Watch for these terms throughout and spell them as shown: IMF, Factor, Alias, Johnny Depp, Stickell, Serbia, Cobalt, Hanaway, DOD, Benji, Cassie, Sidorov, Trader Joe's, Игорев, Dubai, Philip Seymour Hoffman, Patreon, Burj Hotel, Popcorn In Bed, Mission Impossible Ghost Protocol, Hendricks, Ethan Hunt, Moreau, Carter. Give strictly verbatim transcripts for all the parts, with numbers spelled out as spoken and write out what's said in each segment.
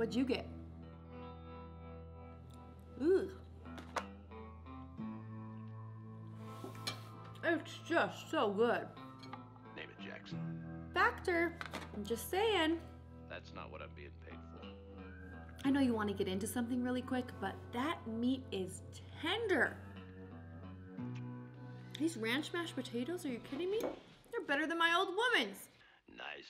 What'd you get? Ooh. It's just so good. Name it Jackson. Factor. I'm just saying. That's not what I'm being paid for. I know you want to get into something really quick, but that meat is tender. These ranch mashed potatoes, are you kidding me? They're better than my old woman's. Nice.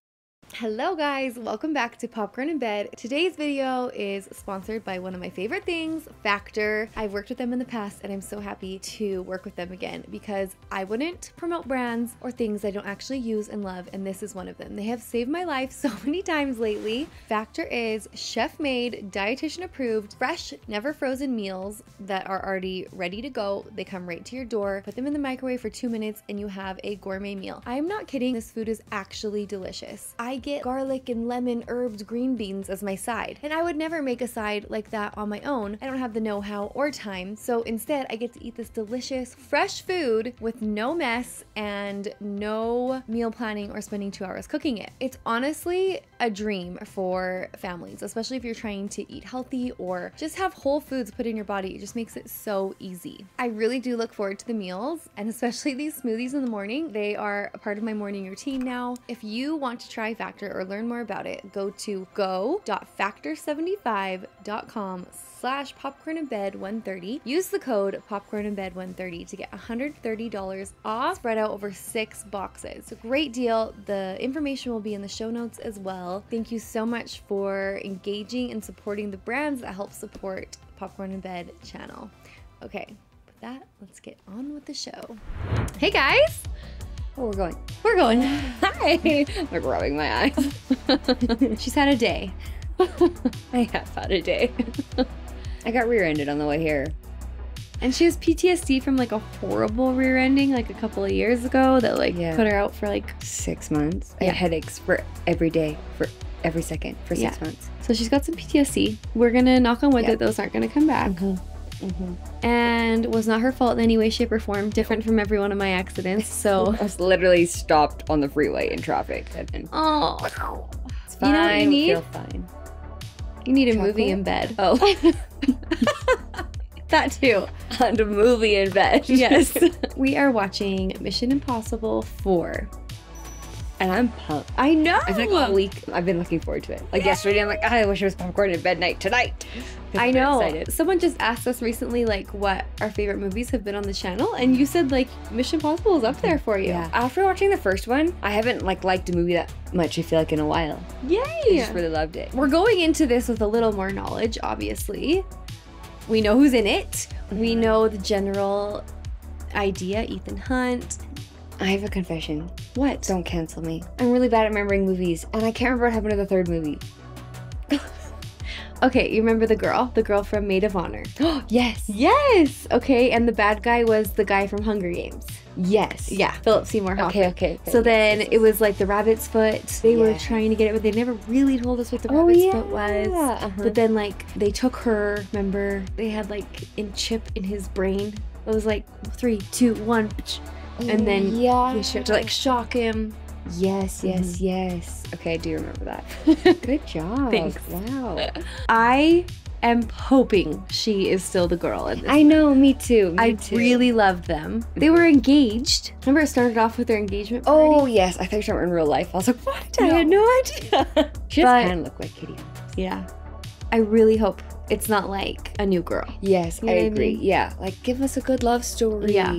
Hello guys, welcome back to Popcorn In Bed. Today's video is sponsored by one of my favorite things, Factor. I've worked with them in the past and I'm so happy to work with them again because I wouldn't promote brands or things I don't actually use and love, and this is one of them. They have saved my life so many times lately. Factor is chef-made, dietitian-approved, fresh, never frozen meals that are already ready to go. They come right to your door, put them in the microwave for two minutes and you have a gourmet meal. I'm not kidding, this food is actually delicious. I get garlic and lemon herbed green beans as my side, and I would never make a side like that on my own. I don't have the know-how or time, so instead I get to eat this delicious fresh food with no mess and no meal planning or spending two hours cooking it. It's honestly a dream for families, especially if you're trying to eat healthy or just have whole foods put in your body. It just makes it so easy. I really do look forward to the meals, and especially these smoothies in the morning. They are a part of my morning routine now. If you want to try Factor or learn more about it, go to go.factor seventy-five dot com slash popcorninbed one thirty. Use the code popcorninbed one thirty to get one hundred thirty dollars off, spread out over six boxes. Great deal. The information will be in the show notes as well. Thank you so much for engaging and supporting the brands that help support Popcorn In Bed channel. Okay, with that, let's get on with the show. Hey guys! Oh, we're going. We're going. Hi. Like rubbing my eyes. She's had a day. I have had a day. I got rear-ended on the way here. And she has P T S D from like a horrible rear-ending like a couple of years ago that like yeah. put her out for like six months. Yeah. I had headaches for every day, for every second, for six yeah. months. So she's got some P T S D. We're going to knock on wood yeah. that those aren't going to come back. Mm-hmm. Mm-hmm. And was not her fault in any way, shape, or form, different from every one of my accidents, so. I was literally stopped on the freeway in traffic. And oh, it's fine. You know what you need? Feel fine. You need a Chocolate? movie in bed. Oh. That too. And a movie in bed. Yes. We are watching Mission Impossible four. And I'm pumped. I know. It's like a week. I've been looking forward to it. Like yeah. yesterday, I'm like, oh, I wish there was popcorn in bed night tonight. I know. Excited. Someone just asked us recently, like, what our favorite movies have been on the channel, and you said like Mission Impossible is up there for you. Yeah. After watching the first one, I haven't like liked a movie that much. I feel like in a while. Yay! I just really loved it. We're going into this with a little more knowledge, obviously. We know who's in it. We know the general idea. Ethan Hunt. I have a confession. What? Don't cancel me. I'm really bad at remembering movies, and I can't remember what happened to the third movie. Okay, you remember the girl? The girl from Maid of Honor. Oh, yes. Yes. Okay, and the bad guy was the guy from Hunger Games. Yes. Yeah, Philip Seymour Hoffman. Okay, okay, okay. So then it was like the rabbit's foot. They yeah. were trying to get it, but they never really told us what the oh, rabbit's yeah. foot was. Uh-huh. But then like they took her, remember? They had like a chip in his brain. It was like three, two, one. And then yeah. we should to like shock him. Yes, yes, mm-hmm. yes. Okay, I do remember that. Good job. Thanks. Wow. I am hoping she is still the girl in this. I know, me too. Me I too. really loved them. They were engaged. Remember, it started off with their engagement party? Oh, yes. I thought you were in real life. I was like, what? No. I had no idea. She does kind of look like Kitty. Yeah. I really hope it's not like a new girl. Yes, you know I agree. I mean? Yeah. Like, give us a good love story. Yeah.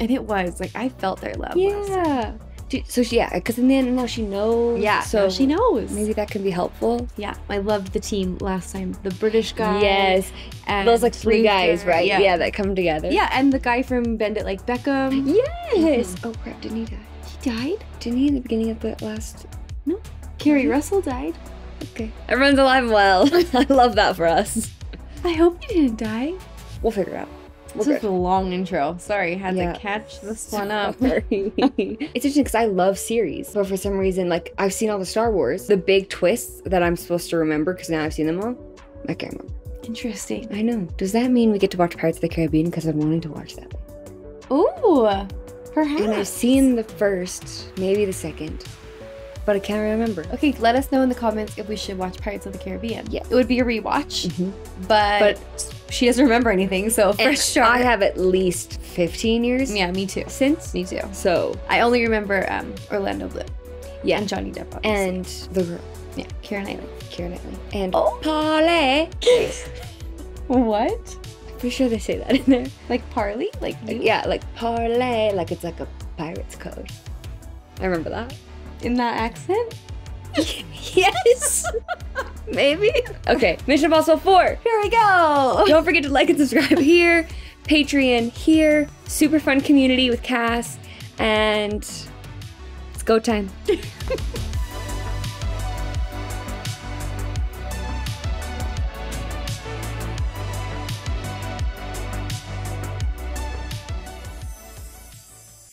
And it was like I felt their love. Yeah. Dude, so she, yeah, because in the end now she knows. Yeah. So she knows. Maybe that can be helpful. Yeah. I loved the team last time. The British guy. Yes. And those like three Luther, guys, right? Yeah. yeah, that come together. Yeah, and the guy from Bend It Like Beckham. Yes. Mm-hmm. Oh crap! Didn't he die? He died? Didn't he in the beginning of the last? No. Carrie mm-hmm. Russell died. Okay. Everyone's alive and well. I love that for us. I hope you didn't die. We'll figure it out. We're this good. was a long intro. Sorry, had yeah. to catch this one up. It's interesting because I love series, but for some reason, like I've seen all the Star Wars, the big twists that I'm supposed to remember because now I've seen them all, I can't remember. Interesting. I know. Does that mean we get to watch Pirates of the Caribbean because I'm wanting to watch that? Ooh, perhaps. And I've seen the first, maybe the second. but I can't remember. Okay, let us know in the comments if we should watch Pirates of the Caribbean. Yeah, it would be a rewatch, mm-hmm. but, but she doesn't remember anything, so for sure. I have at least fifteen years. Yeah, me too. Since? Me too. So I only remember um, Orlando Bloom. Yeah, and Johnny Depp, obviously. And the girl. Yeah, Keira Knightley. Keira Knightley. And oh. Parley. What? I'm pretty sure they say that in there. Like parley? Like you? Yeah, like parley. Like it's like a pirate's code. I remember that. In that accent? Yes. Maybe. Okay, Mission Impossible four. Here we go. Don't forget to like and subscribe here. Patreon here. Super fun community with Cass. And it's go time.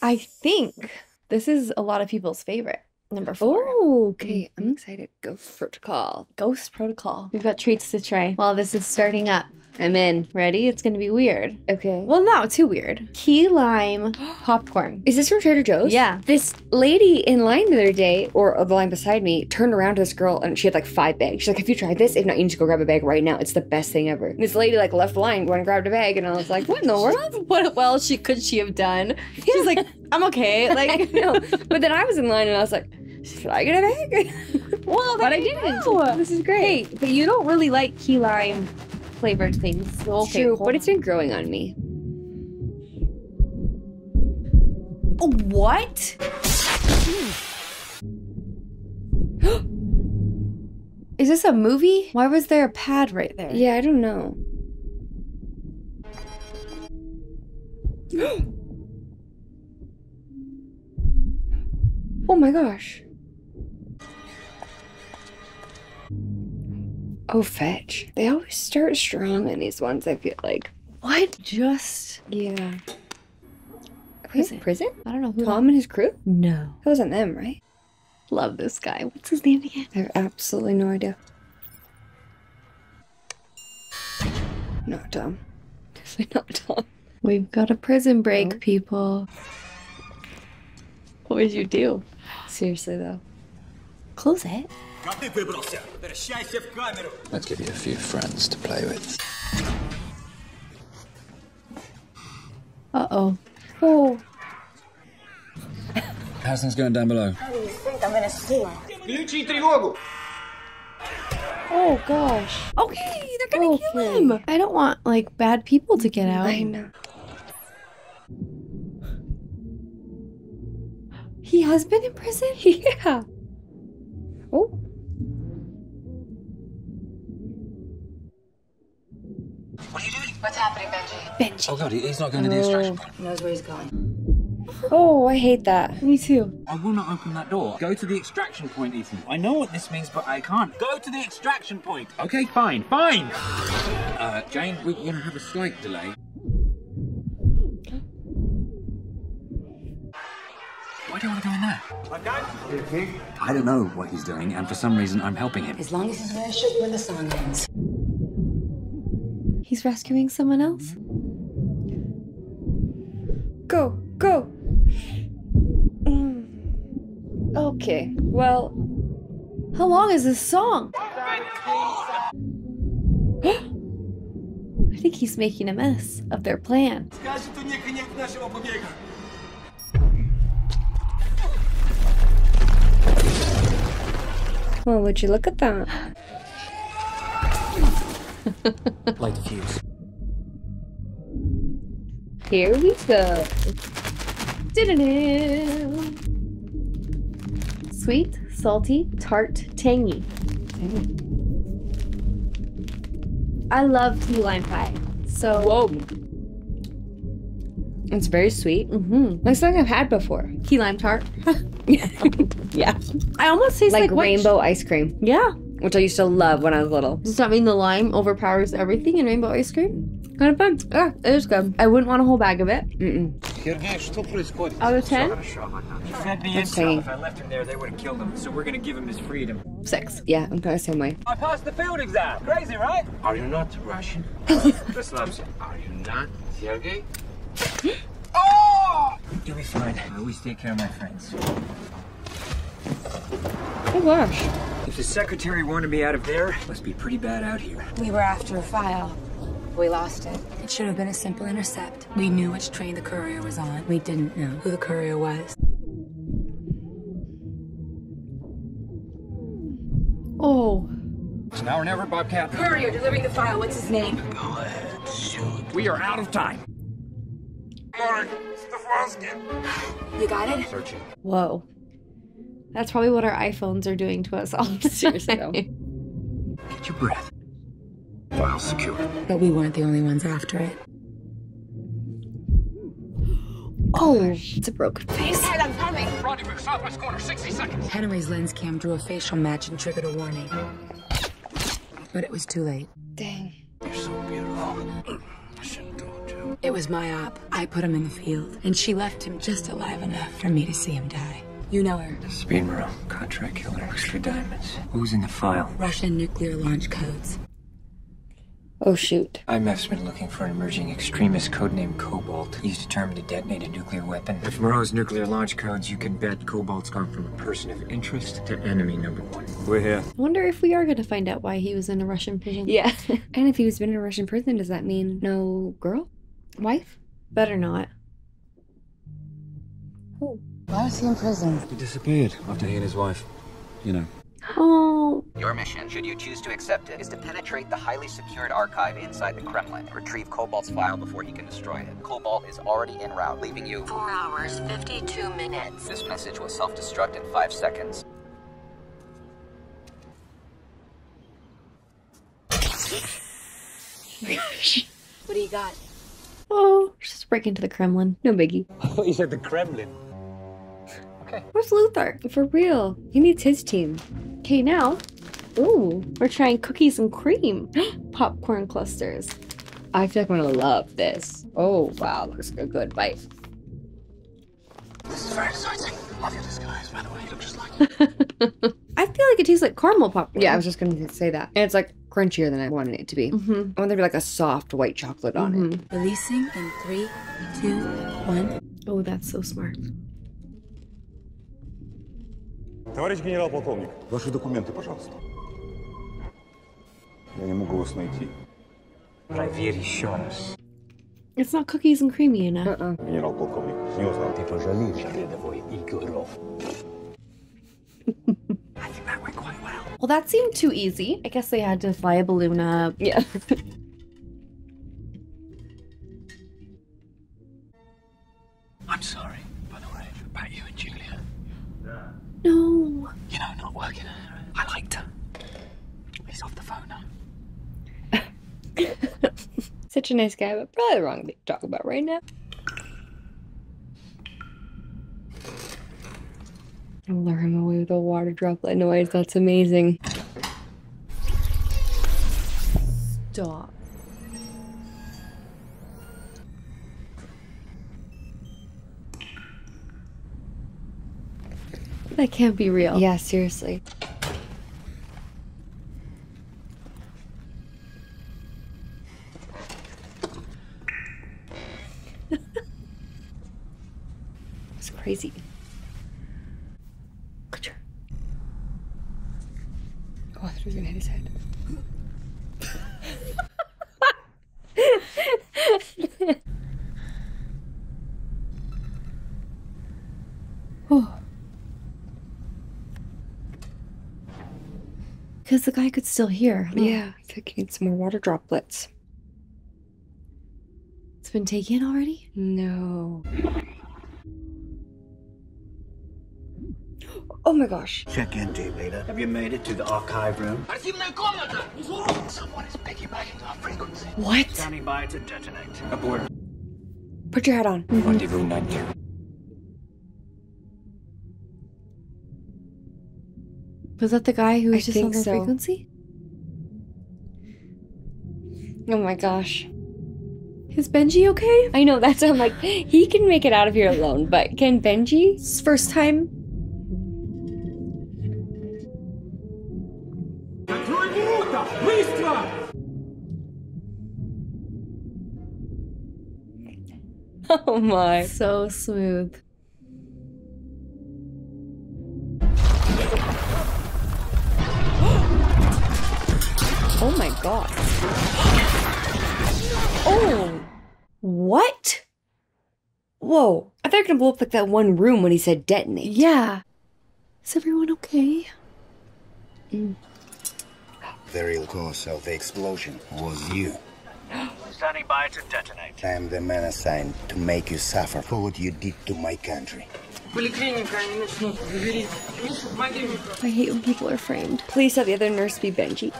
I think this is a lot of people's favorite. Number four. Oh, okay. Mm-hmm. I'm excited. Ghost Protocol. Ghost Protocol. We've got treats to try while this is starting up. I'm in. Ready? It's going to be weird. Okay. Well, no, too weird. Key lime popcorn. Is this from Trader Joe's? Yeah. This lady in line the other day, or the line beside me, turned around to this girl and she had like five bags. She's like, have you tried this? If not, you need to go grab a bag right now. It's the best thing ever. And this lady like left the line, went and grabbed a bag, and I was like, what in the world? What well she could she have done? She's like, I'm okay. Like, no. But then I was in line and I was like, should I get a bag? Well, but I didn't. Go. This is great. Hey, but you don't really like key lime flavored things. So okay, true, but it's been growing on me. What? Is this a movie? Why was there a pad right there? Yeah, I don't know. Oh my gosh. Oh, fetch. They always start strong in these ones, I feel like. What? Just... Yeah. Prison? Prison? I don't know who. Tom and his crew? No. That wasn't them, right? Love this guy. What's his name again? I have absolutely no idea. Not Tom. Definitely not Tom. We've got a prison break, oh. people. What would you do? Seriously, though. Close it. Let's give you a few friends to play with. Uh-oh. Oh. How's things going down below? How do you think I'm gonna see her? Oh, gosh. Okay, they're gonna okay. kill him. I don't want, like, bad people to get out. I know. He has been in prison? Yeah. Oh. What are you doing? What's happening, Benji? Benji. Oh god, he's not going oh. to the extraction point. He knows where he's going. Oh, I hate that. Me too. I will not open that door. Go to the extraction point, Ethan. I know what this means, but I can't. Go to the extraction point. Okay, fine, fine. Uh, Jane, we're going to have a slight delay. Why do you want to go in there? I don't know what he's doing, and for some reason I'm helping him. As long as he's worshipped when the song ends. He's rescuing someone else? Go, go! Mm. Okay, well... How long is this song? I think he's making a mess of their plan. Well, would you look at that? Light the fuse. Here we go. Da-da-da. Sweet, salty, tart, tangy. Dang. I love key lime pie. So. Whoa. It's very sweet. Mm-hmm. Looks like I've had before. Key lime tart. Yeah. Yeah. I almost taste like, like rainbow ice cream. Yeah. Which I used to love when I was little. Does that mean the lime overpowers everything in rainbow ice cream? Kind of fun. Yeah, it is good. I wouldn't want a whole bag of it. Mm-mm. Out of ten? He fed me inside. If I left him there, they would have killed him. So we're going to give him his freedom. Six. Yeah, I'm kind of the same way. I passed the field exam. Crazy, right? Are you not Russian? This loves you. Are you not Sergei? Oh! You'll be fine. I always take care of my friends. Oh gosh. If the secretary wanted me out of there, it must be pretty bad out here. We were after a file. We lost it. It should have been a simple intercept. We knew which train the courier was on. We didn't know who the courier was. Oh. It's now or never, Bobcat. Courier delivering the file. What's his name? Go ahead, shoot. We are out of time. Morning. It's the Froskin. You got it? Searching. Whoa. That's probably what our iPhones are doing to us all the time. Seriously, though. Get your breath. File secure. But we weren't the only ones after it. Oh, it's a broken face. Head, I'm coming. Rendezvous, southwest corner, sixty seconds. Henry's lens cam drew a facial match and triggered a warning. But it was too late. Dang. You're so beautiful. I shouldn't told you. It was my op. I put him in the field, and she left him just alive enough for me to see him die. You know her. Speed Moreau, contract killer, extra diamonds. Who's in the file? Russian nuclear launch codes. Oh, shoot. I M F's been looking for an emerging extremist codenamed Cobalt. He's determined to detonate a nuclear weapon. If Moreau's nuclear launch codes, you can bet Cobalt's gone from a person of interest to enemy number one. We're here. I wonder if we are going to find out why he was in a Russian prison. Yeah. And if he's been in a Russian prison, does that mean no girl? Wife? Better not. Ooh. Why was he in prison? He disappeared after he and his wife, you know. Oh. Your mission, should you choose to accept it, is to penetrate the highly secured archive inside the Kremlin. Retrieve Cobalt's file before he can destroy it. Cobalt is already en route, leaving you... four hours, fifty-two minutes. This message will self-destruct in five seconds. What do you got? Oh, just break into the Kremlin. No biggie. Oh, you said the Kremlin. Where's Luthor? For real. He needs his team. Okay, now. Ooh. We're trying cookies and cream. Popcorn clusters. I feel like I'm gonna love this. Oh, wow. Looks like a good bite. This is very exciting. Love your disguise, by the way. You look just like you. I feel like it tastes like caramel popcorn. Yeah, I was just gonna say that. And it's like crunchier than I wanted it to be. Mm-hmm. I want there to be like a soft white chocolate on mm-hmm. it. Releasing in three, two, one. Oh, that's so smart. Товарищ генерал-полковник, ваши документы, пожалуйста. Я не могу вас найти. Проверь еще раз. It's not cookies and creamy enough. Uh-uh. Генерал-полковник, не узнал. Ты пожалеешь, рядовой Игорев. I think that went quite well. Well, that seemed too easy. I guess they had to fly a balloon up. Yeah. I'm sorry, by the way, about you and Julia. No. You know, not working. I liked her. He's off the phone now. Such a nice guy, but probably the wrong thing to talk about right now. I'll lure him away with a water droplet noise. That's amazing. Stop. That can't be real. Yeah, seriously. It's crazy. Oh, I thought he was gonna hit his head. Oh. Because the guy could still hear. Huh? Yeah, I think he needs some more water droplets. It's been taken already? No. Oh my gosh. Check in, dear leader. Have you made it to the archive room? Someone is piggybacking our frequency. What? Standing by to detonate. Abort. Put your hat on. Mm-hmm. Rendezvous nine two. Was that the guy who was I just on the so. frequency? Oh my gosh. Is Benji okay? I know, that's I'm like, he can make it out of here alone, but can Benji? It's first time. Oh my. So smooth. Oh my god. Oh! What? Whoa, I thought you were gonna blow up like that one room when he said detonate. Yeah. Is everyone okay? Mm. Very close of the explosion was you. Standing by to detonate. I am the man assigned to make you suffer for what you did to my country. I hate when people are framed. Please have the other nurse be Benji.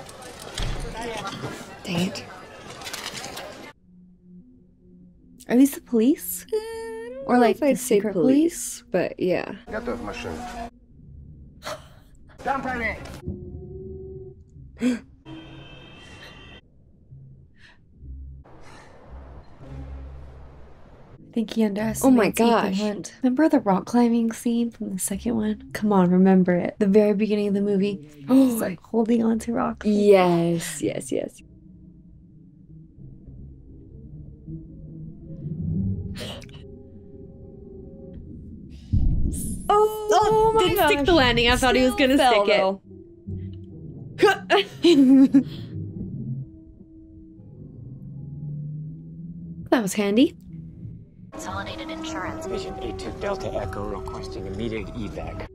Dang it. Are these the police? Uh, or like the secret police? police? But yeah. I think he underestimates. Oh my gosh. Ethan Hunt. Remember the rock climbing scene from the second one? Come on, remember it. The very beginning of the movie. He's like holding on to rocks. Yes, yes, yes. oh, oh my didn't gosh. Stick the landing. I Still thought he was gonna fell, stick though. It. That was handy. Consolidated Insurance. Vision eight two Delta Echo requesting immediate evac.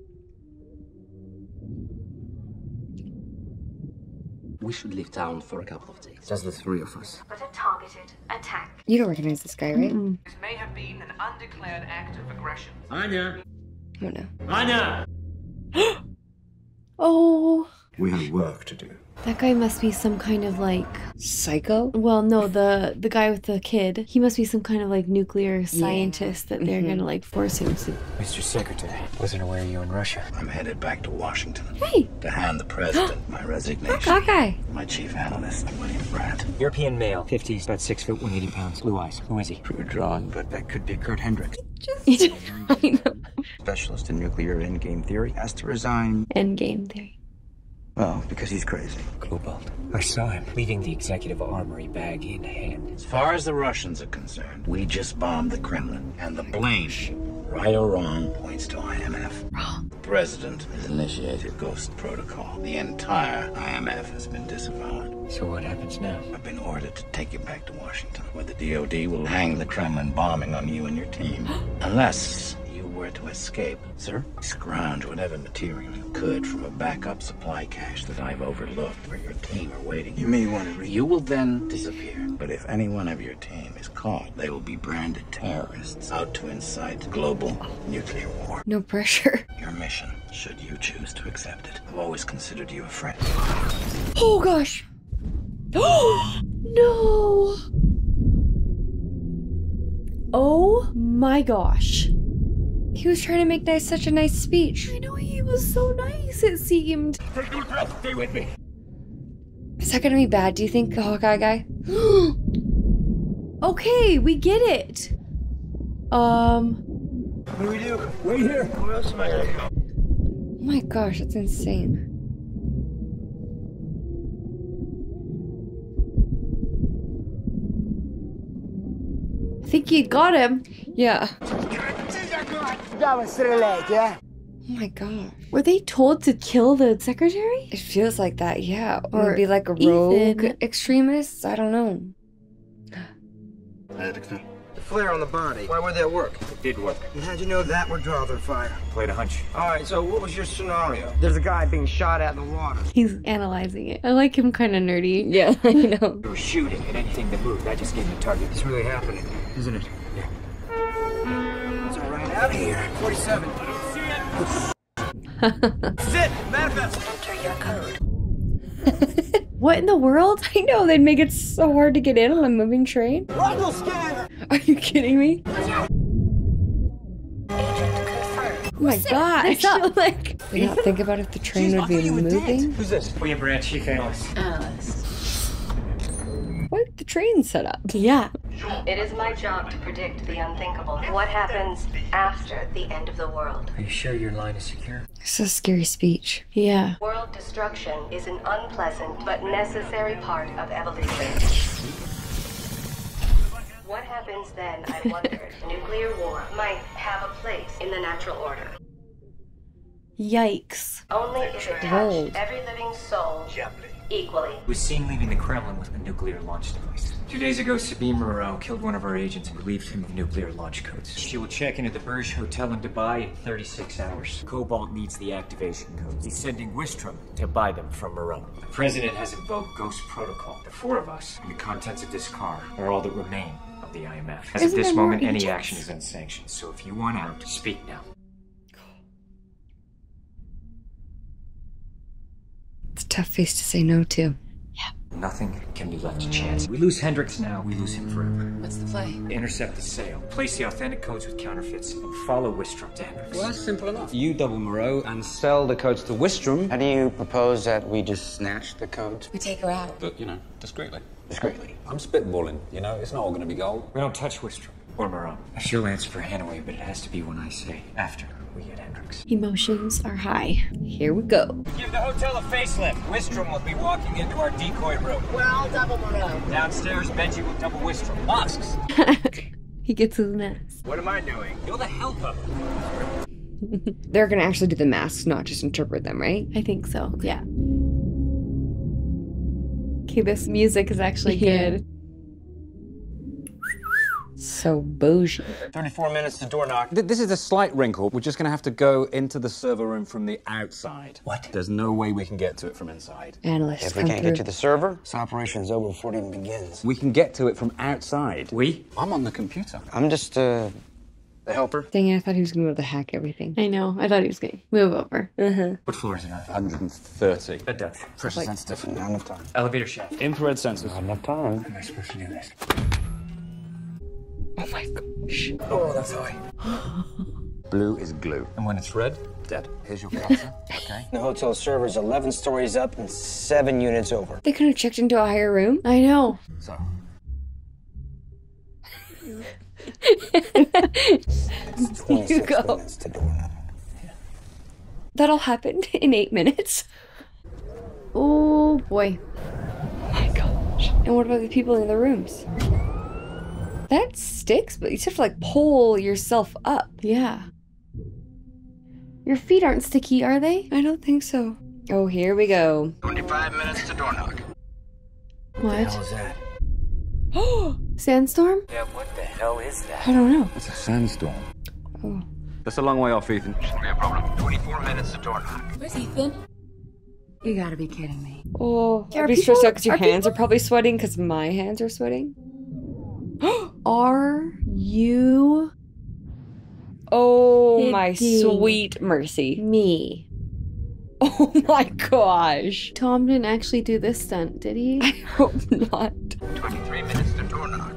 We should leave town for a couple of days. Just the three of us. But a targeted attack. You don't recognize this guy, right? Mm-hmm. This may have been an undeclared act of aggression. Anya! Oh no. Anya! Oh! We have work to do. That guy must be some kind of like psycho. Well, no, the the guy with the kid. He must be some kind of like nuclear scientist yeah. that they're mm-hmm. gonna like force him to. Mister Secretary, wasn't aware you in Russia. I'm headed back to Washington. Hey. To hand the president my resignation. Okay. My chief analyst, William Brandt. European male, fifties, about six foot, one eighty pounds, blue eyes. Who is he? True drawing, but that could be Kurt Hendricks. Just I know. Specialist in nuclear endgame theory has to resign. Endgame theory. Well, because he's crazy. Cobalt. I saw him leaving the executive armory bag in hand. As far as the Russians are concerned, we just bombed the Kremlin. And the blame, right or wrong, points to I M F. Wrong. The president has initiated Ghost Protocol. The entire I M F has been disavowed. So what happens now? I've been ordered to take you back to Washington, where the D O D will hang the Kremlin bombing on you and your team. Unless... were to escape, sir, scrounge whatever material you could from a backup supply cache that I've overlooked where your team are waiting. You may want to read. You will then disappear. But if any one of your team is caught, they will be branded terrorists out to incite global nuclear war. No pressure. Your mission, should you choose to accept it. I've always considered you a friend. Oh gosh. Oh no. Oh my gosh. He was trying to make nice, such a nice speech. I know, he was so nice, it seemed. Take deep breath, stay with me. Is that gonna be bad, do you think, the Hawkeye guy? Okay, we get it. Um. What do we do? Wait here. Where else am I gonna go? Oh my gosh, that's insane. I think he got him. Yeah. Oh my god. Were they told to kill the secretary? It feels like that, yeah. Or it'd be like a rogue extremist? I don't know. The flare on the body. Why would that work? It did work. And how'd you know that would draw their fire? Played a hunch. Alright, so what was your scenario? There's a guy being shot at in the water. He's analyzing it. I like him kind of nerdy. Yeah, I know. You were shooting at anything that moved. I just gave him a target. It's really happening, isn't it? Yeah. Out of here. forty-seven. I don't see it. Sit. Manifest. Enter your code. What in the world? I know, they'd make it so hard to get in on a moving train. Rumble scanner. Are you kidding me? Agent confirmed. Oh my god. I feel like... Did you not think about if the train Jeez, would be moving? Who's this? William Brandt, Chief Analyst. Alias. What? The train set up. Yeah. It is my job to predict the unthinkable. What happens after the end of the world? Are you sure your line is secure? It's a scary speech. Yeah. World destruction is an unpleasant but necessary part of evolution. What happens then, I wondered. Nuclear war might have a place in the natural order. Yikes. Only if attached, every living soul equally. Was seen leaving the Kremlin with a nuclear launch device. Two days ago, Sabine Moreau killed one of our agents and relieved him of nuclear launch codes. She will check into the Burj Hotel in Dubai in thirty-six hours. Cobalt needs the activation codes. He's sending Wistrom to buy them from Moreau. The President has invoked Ghost Protocol. The four of us and the contents of this car are all that remain of the I M F. As Isn't of this moment, any agents? action is unsanctioned, so if you want out, speak now. It's a tough face to say no to. Yeah. Nothing can be left to chance. We lose Hendricks now, we lose him forever. What's the play? Intercept the sale, place the authentic codes with counterfeits, and follow Wistrom to Hendricks. Well, that's simple enough. You double Moreau and sell the codes to Wistrom. How do you propose that we just snatch the codes? We take her out. But, you know, discreetly. Discreetly. I'm spitballing, you know? It's not all gonna be gold. We don't touch Wistrom or Moreau. She'll answer for Hanaway, but it has to be when I say after. We get Hendricks. Emotions are high. Here we go. Give the hotel a facelift. Wistrom will be walking into our decoy room. Well, double Moreau. Downstairs, Benji will double Wistrom. Mosques. He gets his masks. What am I doing? You're the helper. They're gonna actually do the masks, not just interpret them, right? I think so. Yeah. Okay, this music is actually yeah. good. So bougie. thirty-four minutes to door knock. This is a slight wrinkle. We're just going to have to go into the server room from the outside. What? There's no way we can get to it from inside. Analysts If we can't through. get to the server, this operation's over before it even begins. We can get to it from outside. We? I'm on the computer. I'm just, uh, the helper. Dang it, I thought he was going to be able to hack everything. I know. I thought he was going to move over. Uh-huh. What floor is it on? one hundred thirty. That does. Pressure like, sensitive. Not enough time. Elevator shaft. Infrared sensors. Not enough time. Am I supposed to do this? Oh my gosh. Oh, that's high. Blue is glue. And when it's red, dead. Here's your counter. Okay. The hotel server's eleven stories up and seven units over. They could have checked into a higher room. I know. So. You go. To door. Yeah. That'll happen in eight minutes. Oh boy. Oh my gosh. And what about the people in the rooms? That sticks, but you just have to like pull yourself up. Yeah. Your feet aren't sticky, are they? I don't think so. Oh, here we go. twenty-five minutes to door knock. What? What the hell is that? Oh, sandstorm? Yeah, what the hell is that? I don't know. It's a sandstorm. Oh. That's a long way off, Ethan. Shouldn't be a problem. twenty-four minutes to door knock. Where's Ethan? You gotta be kidding me. Oh, yeah, I'd be stressed out because your hands people? are probably sweating because my hands are sweating. Are you? Oh, my sweet mercy. Me. Oh my gosh. Tom didn't actually do this stunt, did he? I hope not. twenty-three minutes to door knock.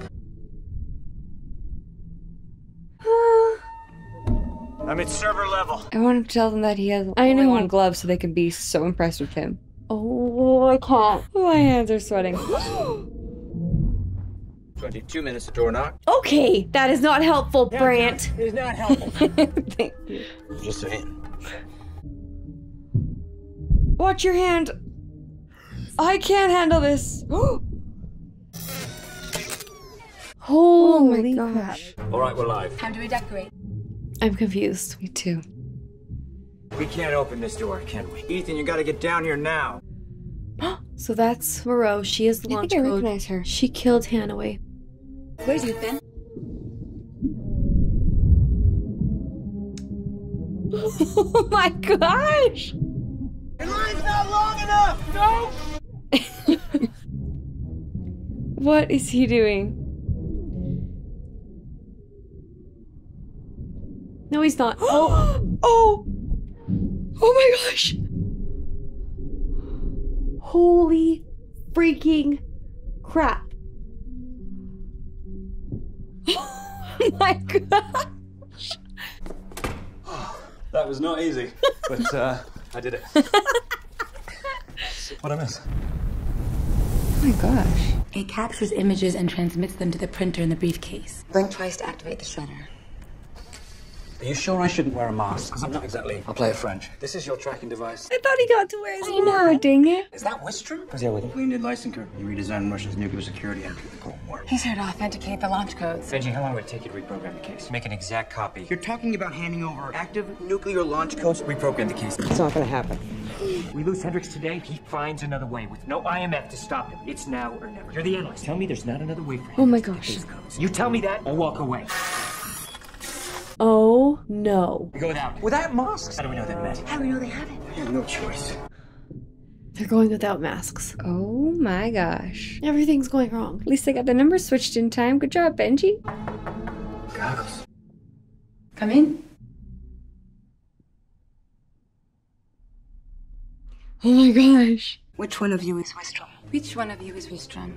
I'm at server level. I want to tell them that he has I only know. one glove so they can be so impressed with him. Oh, I can't. Oh, my hands are sweating. twenty-two minutes to door knock. Okay, that is not helpful, Brandt. It is not helpful. Thank you. Just saying. Watch your hand. I can't handle this. Holy, Holy gosh. All right, we're live. How do we decorate? I'm confused. Me too. We can't open this door, can we? Ethan, you gotta get down here now. So that's Moreau. She is the launch code. I think I recognize her. She killed Hanaway. Where's Ethan? Oh my gosh! Your line's not long enough! No! What is he doing? No, he's not. Oh! Oh! Oh my gosh! Holy freaking crap. Oh my gosh. That was not easy, but uh, I did it. What'd I miss? Oh my gosh. It captures images and transmits them to the printer in the briefcase. Link tries to activate the shredder. Are you sure I shouldn't wear a mask? Because I'm not exactly... I'll play it French. This is your tracking device. I thought he got to wear his oh, mask. No, dang it. Is that Wistrom? He's here with you. We need Lysenko. You redesigned Russia's nuclear security after the Cold War. He's here to authenticate the launch codes. Benji, how long would it take you to reprogram the case? Make an exact copy. You're talking about handing over active nuclear launch codes. Reprogram the case. It's not going to happen. We lose Hendricks today, he finds another way with no I M F to stop him. It's now or never. You're the analyst. Tell me there's not another way for him. Oh my gosh. You tell me that, I'll walk away. Oh no. We go without. Without masks? How do we know they're met? How do we know they haven't? We have no choice. They're going without masks. Oh my gosh. Everything's going wrong. At least I got the numbers switched in time. Good job, Benji. Goggles. Come in. Oh my gosh. Which one of you is Wistrom? Which one of you is Wistrom?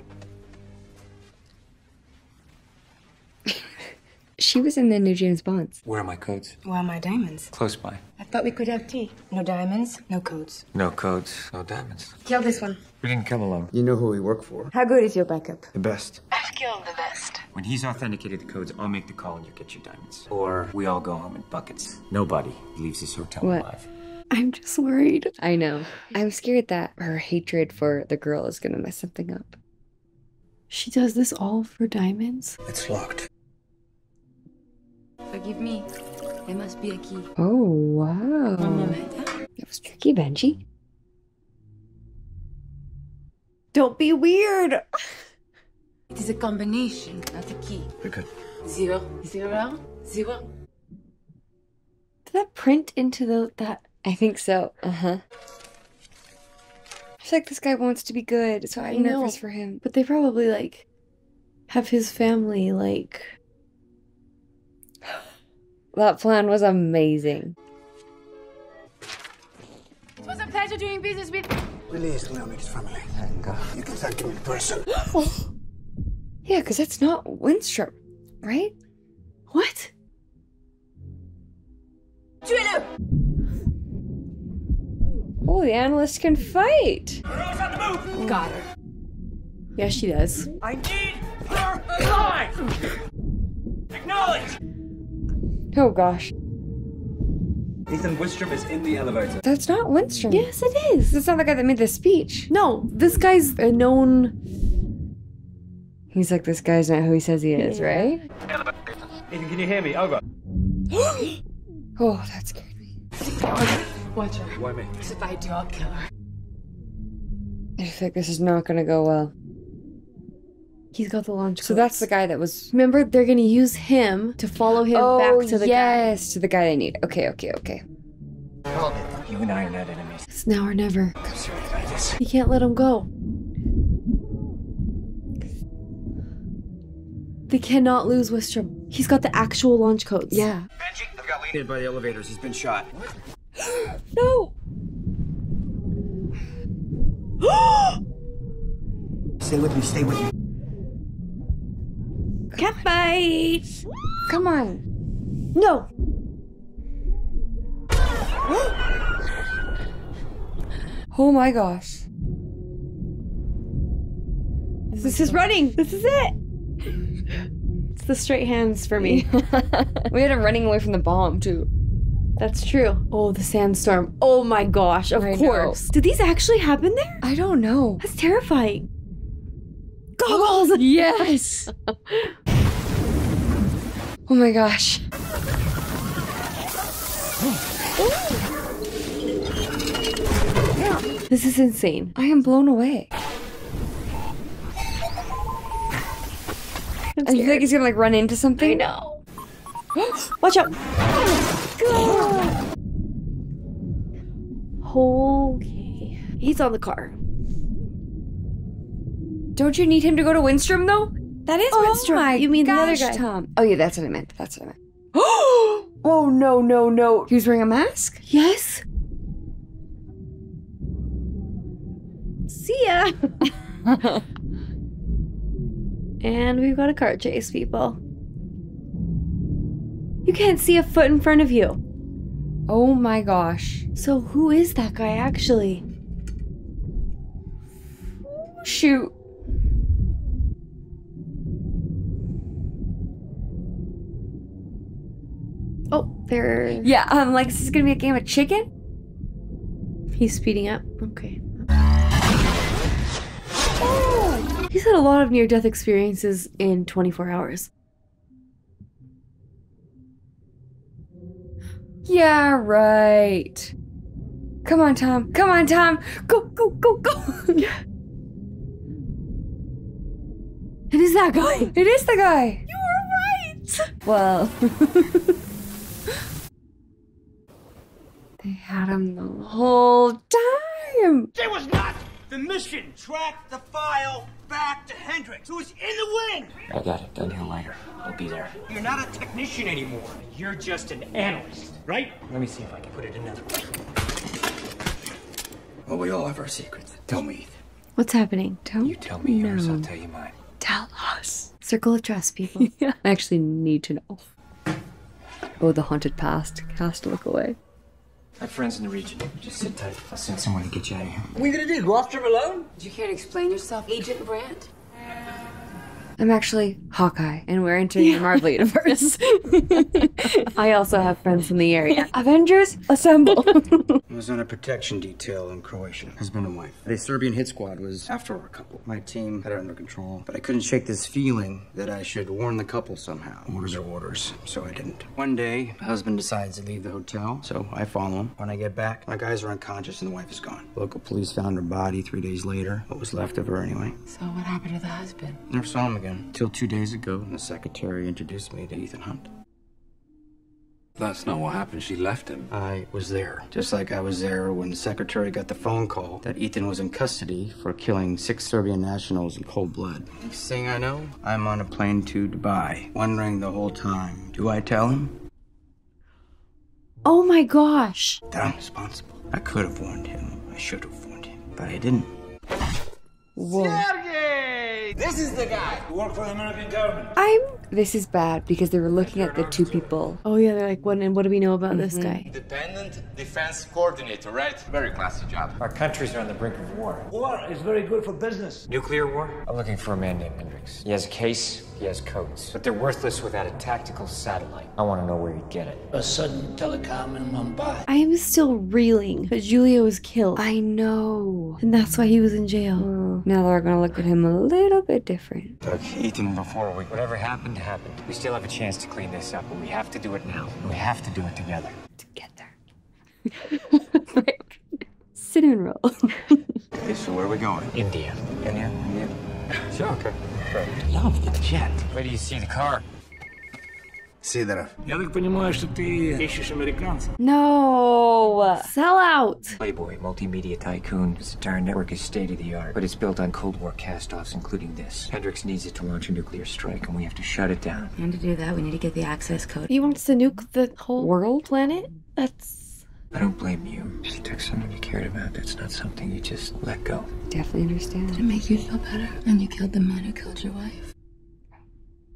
She was in the new James Bonds. Where are my codes? Where are my diamonds? Close by. I thought we could have tea. No diamonds, no codes. No codes, no diamonds. Kill this one. We didn't come alone. You know who we work for. How good is your backup? The best. I've killed the best. When he's authenticated the codes, I'll make the call and you get your diamonds. Or we all go home in buckets. Nobody leaves this hotel what? alive. I'm just worried. I know. I'm scared that her hatred for the girl is gonna mess something up. She does this all for diamonds? It's locked. Forgive me. There must be a key. Oh, wow. That was tricky, Benji. Don't be weird. It is a combination, not a key. We're good. Zero, zero, zero. Did that print into the that? I think so. Uh-huh. I feel like this guy wants to be good, so I'm nervous for him. But they probably, like, have his family, like... That plan was amazing. It was a pleasure doing business with... Release Leonid's family. Thank God. You can thank him in person. Yeah, because that's not Wistrom, right? What? Tuez-le! Oh, the analyst can fight! Moreau's on the move! Got her. Yeah, she does. I need her alive! Acknowledge! Oh gosh. Ethan, Wistrom is in the elevator. That's not Wistrom. Yes, it is! That's not the guy that made the speech. No, this guy's a known... He's like, this guy's not who he says he is, yeah. Right? Ethan, can you hear me? Over. Oh, that scared me. Watch her. Why me? Because if I do, I'll kill her. I think this is not gonna go well. He's got the launch codes. So that's the guy that was... Remember, they're gonna use him to follow him oh, back to the yes, guy. to the guy they need. Okay, okay, okay. Well, you and I are not enemies. It's now or never. You can't let him go. They cannot lose Wistrom. He's got the actual launch codes. Yeah. Benji, I've got leaded by the elevators. He's been shot. What? No! Stay with me, stay with me. Cat fight! Come on. No! Oh my gosh. This is running! This is it! It's the straight hands for me. We had him running away from the bomb, too. That's true. Oh, the sandstorm. Oh my gosh, of I course. Know. Did these actually happen there? I don't know. That's terrifying. Goggles! Yes! Oh my gosh. Yeah. This is insane. I am blown away. I feel like he's gonna like run into something. I know. Watch out! Okay. He's on the car. Don't you need him to go to Wistrom though? That is oh Wistrom. My you mean gosh, the other guy? Tom. Oh yeah, that's what I meant. That's what I meant. Oh no, no, no. He was wearing a mask? Yes. See ya. And we've got a car chase, people. You can't see a foot in front of you. Oh my gosh. So who is that guy actually? Shoot. Oh, They're... Yeah, I'm like, is this gonna be a game of chicken? He's speeding up. Okay. Oh! He's had a lot of near-death experiences in twenty-four hours. Yeah, right. Come on, Tom. Come on, Tom. Go, go, go, go. It is that guy. It is the guy. You were right. Well. They had him the whole time. It was not the mission. Track the file back to Hendricks, who is in the wing. I got it. Done here later. I'll be there. You're not a technician anymore. You're just an analyst, right? Let me see if I can put it another way. Well, we all have our secrets. Tell me, Ethan. What's happening? Don't you tell me know. yours, I'll tell you mine. Tell us. Circle of trust, people. Yeah. I actually need to know. Oh, the haunted past. Has to look away. I have friends in the region. Just sit tight. I'll send someone to get you out of here. What are you going to do? Go after him alone? Do you care to explain yourself, Agent Brandt? I'm actually Hawkeye, and we're entering yeah. the Marvel universe. I also have friends in the area. Avengers, assemble! I was on a protection detail in Croatia. Husband and wife. The Serbian hit squad was after our couple. My team had it under control, but I couldn't shake this feeling that I should warn the couple somehow. Orders are orders, so I didn't. One day, my husband decides to leave the hotel, so I follow him. When I get back, my guys are unconscious and the wife is gone. Local police found her body three days later. What was left of her anyway. So what happened to the husband? Never saw him again. Till two days ago, the secretary introduced me to Ethan Hunt. That's not what happened. She left him. I was there. Just like I was there when the secretary got the phone call that Ethan was in custody for killing six Serbian nationals in cold blood. Next thing I know, I'm on a plane to Dubai, wondering the whole time, do I tell him? Oh my gosh. That I'm responsible. I could have warned him. I should have warned him. But I didn't. Whoa. Sergey! This is the guy who worked for the American government. I'm... This is bad because they were looking at the two people. Oh yeah, they're like, what, and what do we know about mm-hmm. this guy? Dependent defense coordinator, right? Very classy job. Our countries are on the brink of war. War is very good for business. Nuclear war? I'm looking for a man named Hendricks. He has a case, he has codes, but they're worthless without a tactical satellite. I want to know where you get it. A sudden telecom in Mumbai. I am still reeling, but Julio was killed. I know. And that's why he was in jail. Mm. Now they're going to look at him a little bit different. Look, Ethan, before we... Whatever happened... happened. We still have a chance to clean this up, but we have to do it now. We have to do it together. Together. Cinnamon roll. Okay, so where are we going? India. India? India? Sure, okay. Sure. Love the jet. Where do you see the car? Сидоров. Я так понимаю, что ты ищешь американца. No! Sell out! Playboy, multimedia tycoon. His entire network is state-of-the-art, but it's built on Cold War cast-offs, including this. Hendricks needs it to launch a nuclear strike, and we have to shut it down. And to do that, we need to get the access code. He wants to nuke the whole world planet? That's... I don't blame you. She took someone you cared about. That's not something you just let go. Definitely understand. Did it make you feel better when you killed the man who killed your wife?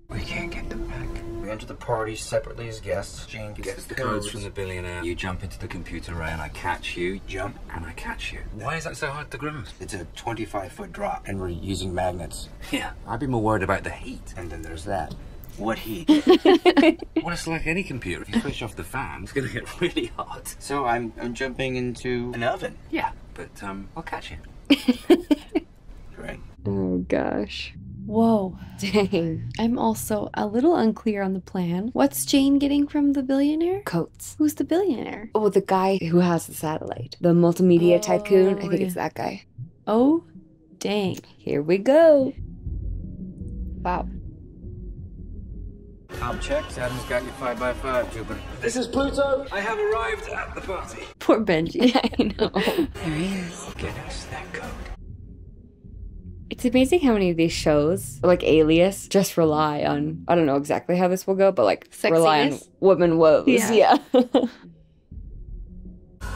We can't get them back. We enter the party separately as guests. Jane gets, gets the codes from the billionaire. You jump into the computer array and I catch you. Jump and I catch you. Why is that so hard to grasp? It's a twenty-five foot drop and we're using magnets. Yeah, I'd be more worried about the heat. And then there's that. What heat? Well, it's like any computer. If you switch off the fan, it's going to get really hot. So I'm, I'm jumping into an oven. Yeah, but um, I'll catch you. Great. Oh, gosh. Whoa. Dang. I'm also a little unclear on the plan. What's Jane getting from the billionaire? Coats. Who's the billionaire? Oh, the guy who has the satellite. The multimedia oh, tycoon. I think yeah. it's that guy. Oh, dang. Here we go. Wow. Tom checks. Adam's got your five by five, Jupiter. This is Pluto. I have arrived at the party. Poor Benji. I know. There he is. Get us that code. It's amazing how many of these shows, like Alias, just rely on, I don't know exactly how this will go, but like, Sexiness? rely on woman woes. Yeah. yeah.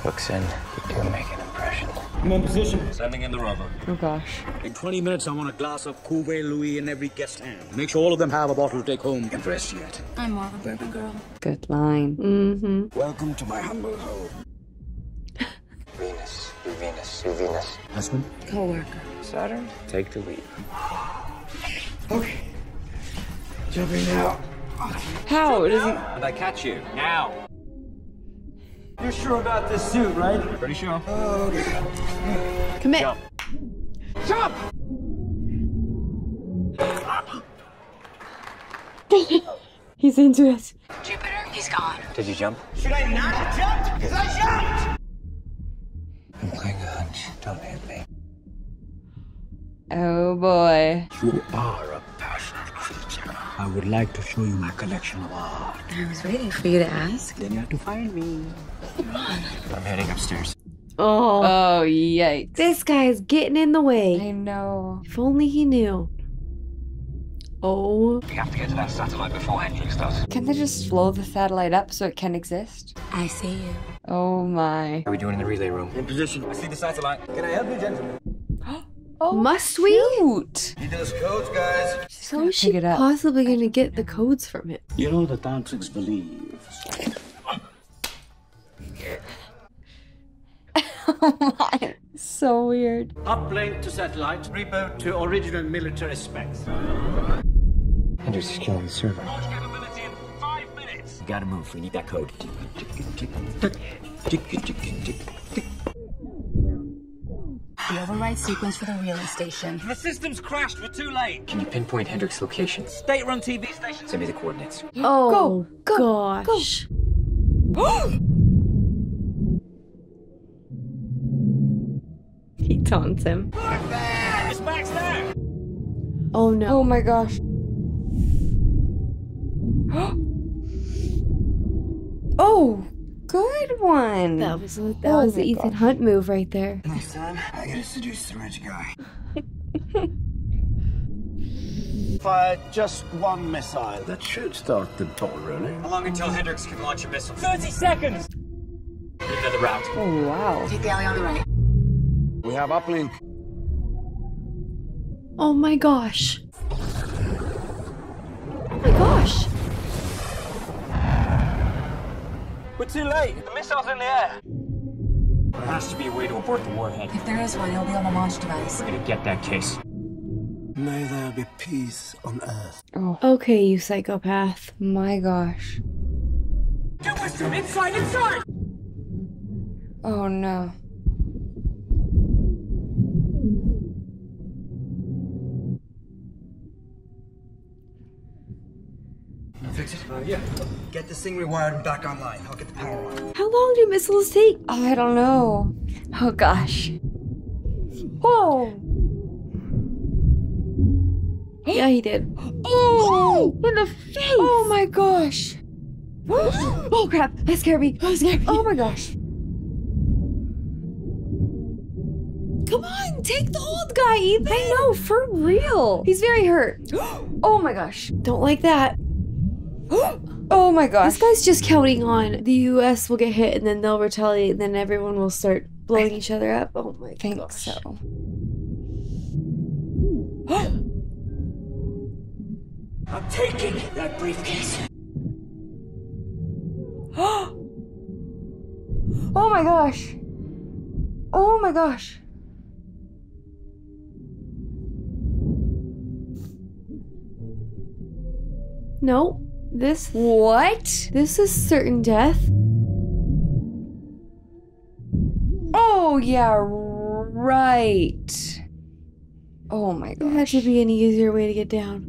Looks in. You do make an impression. I'm in position. Sending in the rubber. Oh, gosh. In twenty minutes, I want a glass of Cuvee Louis in every guest hand. Make sure all of them have a bottle to take home. Impressed yet? I'm more of a baby girl. Good line. Mm-hmm. Welcome to my humble home. Venus. You're Venus. You're Venus. Husband? Co-worker. Saturn? Take the lead. Okay. Jumping now. How? Does he... Did I catch you? Now. You're sure about this suit, right? Pretty sure. Oh, dear. Commit. Jump. Jump! He's into it. Jupiter, he's gone. Did you jump? Should I not have jumped? Because I jumped! Oh my God, don't hit me. Oh boy. You are a passionate creature. I would like to show you my collection of art. I was waiting for you to ask. Then you have to find me. Come on. I'm heading upstairs. Oh. Oh, yikes. This guy is getting in the way. I know. If only he knew. Oh. We have to get to that satellite before Hendricks does. Can they just slow the satellite up so it can exist? I see you. Oh my. What are we doing in the relay room? In position. I see the satellite. Can I help you, gentlemen? Oh, must we? Cute. He does codes, guys. So how is she it possibly going to get the codes from it? You know the tantrics believe. Oh my. So weird. Uplink to satellite. Reboot to original military specs. Hendricks is killing the server. Capability in five minutes. Gotta move. We need that code. The override sequence for the relay station. The system's crashed. We're too late. Can you pinpoint Hendricks' location? State-run T V station. Send me the coordinates. Oh, go, go, gosh. Go. He taunts him. It's Max there. Oh no. Oh my gosh. Oh, good one. That was a, that oh was the Ethan Hunt move right there. Next time, I gotta seduce the rich guy. Fire just one missile. That should start the ball rolling. How long until Hendricks can launch a missile? thirty seconds. Another route. Oh wow. Take the alley on the right. We have uplink. Oh my gosh. Oh my gosh. We're too late. The missile's in the air. There has to be a way to abort the warhead. If there is one, it'll be on the launch device. We're gonna get that case. May there be peace on Earth. Oh. Okay, you psychopath. My gosh. Get Wistrom! Inside! Inside! Oh no. Fix it? Uh, yeah. Get this thing rewired and back online. I'll get the power on. How long do missiles take? Oh, I don't know. Oh gosh. Whoa! Yeah, he did. Oh! In the face! Oh my gosh! Oh crap! That scared me. That scared me. Oh my gosh! Come on, take the old guy, Ethan. I know, for real. He's very hurt. Oh my gosh! Don't like that. Oh my gosh. This guy's just counting on the U S will get hit and then they'll retaliate and then everyone will start blowing each other up. Oh my gosh. I think so. I'm taking that briefcase. Oh my gosh. Oh my gosh. No. This- What? This is certain death. Oh yeah, right. Oh my god. That should be an easier way to get down.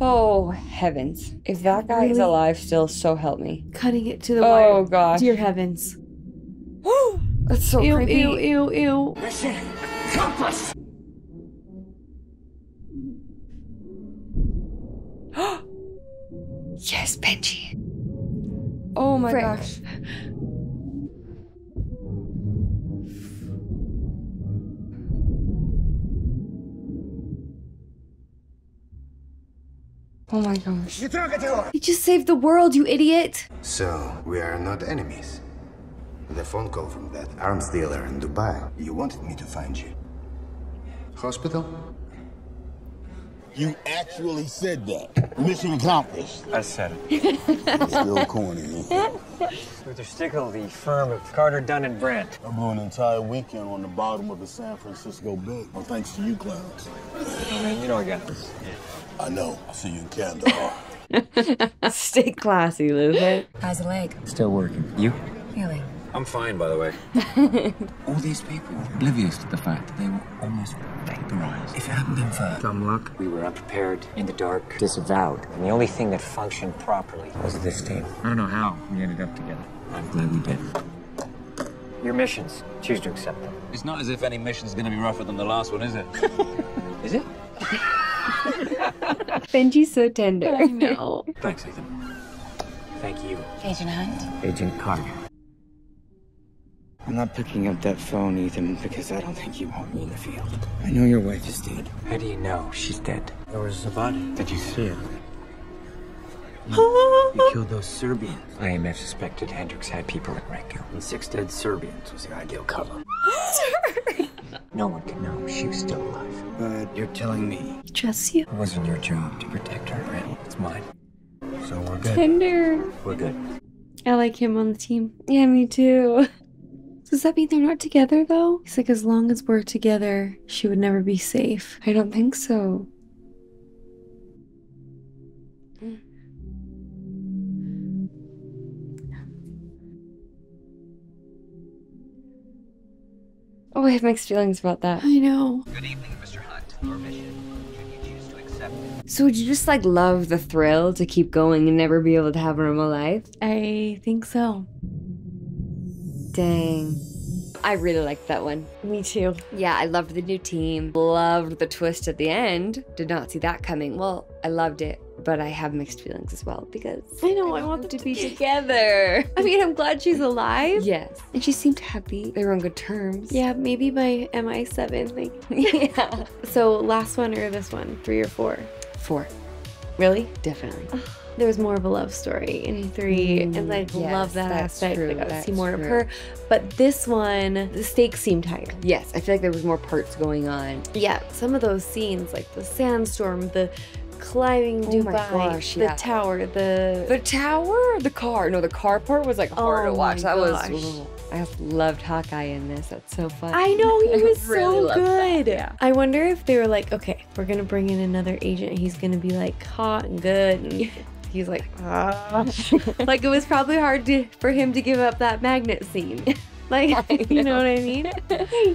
Oh heavens. If that guy really? Is alive still, so help me. Cutting it to the oh, wire. Oh gosh. Dear heavens. That's so ew, creepy. Ew, ew, ew. Mission accomplished! Yes, Benji. Oh my Frick. Gosh. Oh my gosh. You just saved the world, you idiot. So, we are not enemies. The phone call from that arms dealer in Dubai. You wanted me to find you. Hospital? You actually said that. Mission accomplished. I said it. It's still corny. Mister Stickell, the firm of Carter, Dunn, and Brandt. I blew an entire weekend on the bottom of the San Francisco Bay. Well, thanks to you clowns. I mean, you know I got this. I know. I'll see you in Canada. Stay classy, Luther. How's the leg? Still working. You? feeling? I'm fine, by the way. All these people were oblivious to the fact that they were almost vaporized. If it hadn't been for dumb luck, we were unprepared, in the dark, disavowed. And the only thing that functioned properly was this team. I don't know how we ended up together. I'm glad we did. Your missions. Choose to accept them. It's not as if any mission's going to be rougher than the last one, is it? Is it? Benji's so tender. I know. Thanks, Ethan. Thank you. Agent Hunt. Agent Carter. I'm not picking up that phone, Ethan, because I don't think you want me in the field. I know your wife is dead. How do you know she's dead? There was a body. Did you see it? You, you killed those Serbians. I M F suspected Hendricks had people in Ranko. And six dead Serbians was the ideal cover. No one could know she was still alive. But you're telling me... Trust you. It wasn't your job to protect her, right? It's mine. So we're good. Tender. We're good. I like him on the team. Yeah, me too. Does that mean they're not together, though? He's like, as long as we're together, she would never be safe. I don't think so. Oh, I have mixed feelings about that. I know. Good evening, Mister Hunt. Your mission, should you choose to accept it? So would you just, like, love the thrill to keep going and never be able to have a normal life? I think so. Dang. I really liked that one. Me too. Yeah, I loved the new team. Loved the twist at the end. Did not see that coming. Well, I loved it. But I have mixed feelings as well because I know I, I want them to, to be together. I mean, I'm glad she's alive. Yes, and she seemed happy. They were on good terms. Yeah, maybe by M I seven. Like, yeah. So last one or this one? Three or four? Four. Really? Definitely. There was more of a love story in three, mm, and I yes, love that aspect. True, like, I got to see more true. of her. But this one, the stakes seemed higher. Yes, I feel like there was more parts going on. Yeah, some of those scenes, like the sandstorm, the climbing Dubai, oh my gosh, the yeah. tower, the the tower, the car. No, the car part was like hard oh to watch. That gosh. was. I loved Hawkeye in this. That's so fun. I know he I was really so good. Yeah. I wonder if they were like, okay, we're gonna bring in another agent. He's gonna be like hot and good. And he's like, ah. Like it was probably hard to, for him to give up that magnet scene. Like, you know what I mean?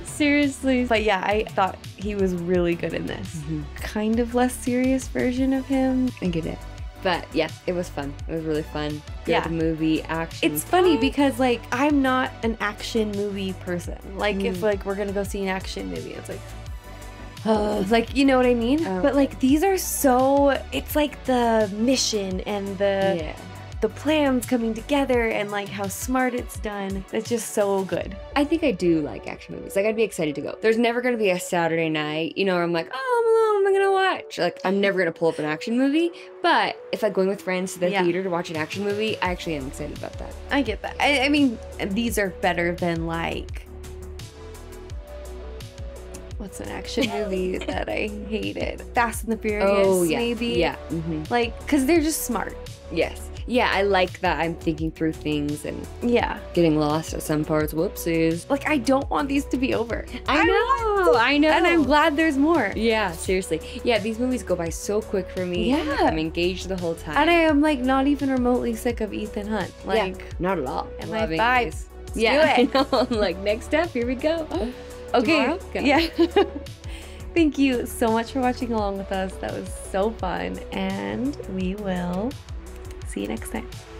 Seriously. But yeah, I thought he was really good in this. Mm-hmm. Kind of less serious version of him. I get it. But yeah, it was fun. It was really fun. Good yeah. movie, action. It's funny because, like, I'm not an action movie person. Like, mm. if, like, we're going to go see an action movie, it's like... Uh, like, you know what I mean? Um, but, like, these are so... It's like the mission and the... Yeah. The plans coming together and like how smart it's done. It's just so good. I think I do like action movies. Like I'd be excited to go. There's never gonna be a Saturday night, you know, where I'm like, oh, I'm alone, I'm gonna watch. Like I'm never gonna pull up an action movie. But if I'm going with friends to the yeah. theater to watch an action movie, I actually am excited about that. I get that. I, I mean, these are better than like, what's an action movie that I hated? Fast and the Furious, oh, yeah. maybe? Yeah. Mm-hmm. Like, cause they're just smart. Yes. Yeah, I like that I'm thinking through things and yeah, getting lost at some parts. Whoopsies. Like, I don't want these to be over. I, I know, know, I know. And I'm glad there's more. Yeah, seriously. Yeah, these movies go by so quick for me. Yeah. I'm engaged the whole time. And I am, like, not even remotely sick of Ethan Hunt. Like, yeah, not at all. And my vibes. Yeah, do it. I know. I'm like, next step, here we go. Okay. Yeah. Thank you so much for watching along with us. That was so fun. And we will... see you next time.